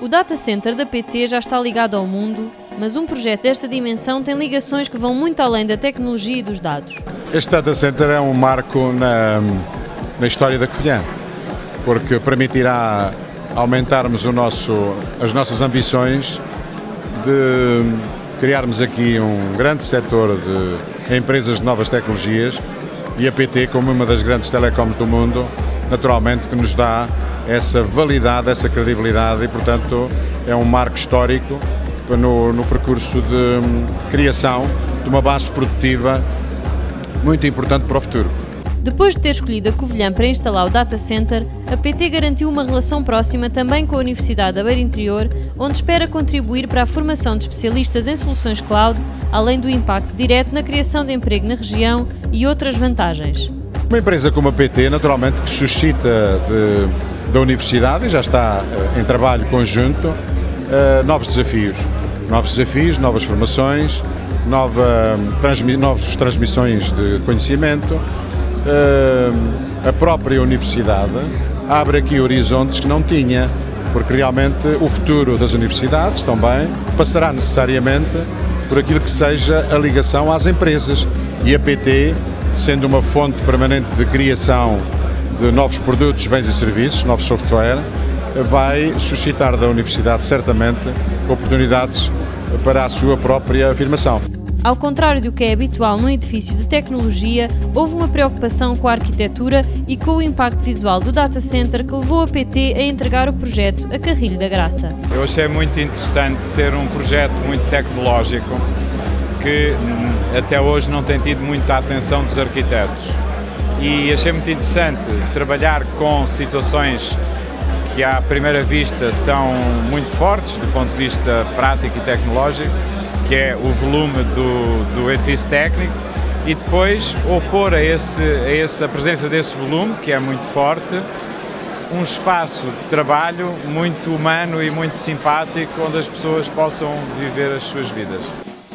O data center da PT já está ligado ao mundo, mas um projeto desta dimensão tem ligações que vão muito além da tecnologia e dos dados. Este data center é um marco na história da Covilhã, porque permitirá aumentarmos as nossas ambições de criarmos aqui um grande setor de empresas de novas tecnologias e a PT, como uma das grandes telecoms do mundo, naturalmente que nos dá essa validade, essa credibilidade e, portanto, é um marco histórico no percurso de criação de uma base produtiva muito importante para o futuro. Depois de ter escolhido a Covilhã para instalar o data center, a PT garantiu uma relação próxima também com a Universidade da Beira Interior, onde espera contribuir para a formação de especialistas em soluções cloud, além do impacto direto na criação de emprego na região e outras vantagens. Uma empresa como a PT, naturalmente, que suscita da Universidade e já está em trabalho conjunto, novos desafios, novas formações, novas transmissões de conhecimento. A própria universidade abre aqui horizontes que não tinha, porque realmente o futuro das universidades também passará necessariamente por aquilo que seja a ligação às empresas, e a PT, sendo uma fonte permanente de criação de novos produtos, bens e serviços, novo software, vai suscitar da universidade certamente oportunidades para a sua própria afirmação. Ao contrário do que é habitual num edifício de tecnologia, houve uma preocupação com a arquitetura e com o impacto visual do data center que levou a PT a entregar o projeto a Carrilho da Graça. Eu achei muito interessante ser um projeto muito tecnológico que até hoje não tem tido muita atenção dos arquitetos. E achei muito interessante trabalhar com situações que à primeira vista são muito fortes do ponto de vista prático e tecnológico, que é o volume do edifício técnico, e depois opor a presença desse volume, que é muito forte, um espaço de trabalho muito humano e muito simpático, onde as pessoas possam viver as suas vidas.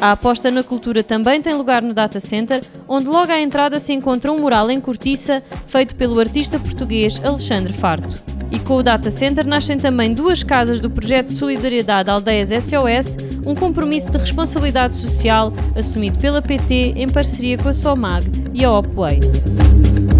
A aposta na cultura também tem lugar no data center, onde logo à entrada se encontra um mural em cortiça feito pelo artista português Alexandre Farto. E com o data center nascem também duas casas do projeto de solidariedade Aldeias SOS, um compromisso de responsabilidade social assumido pela PT em parceria com a SOMAG e a Opway.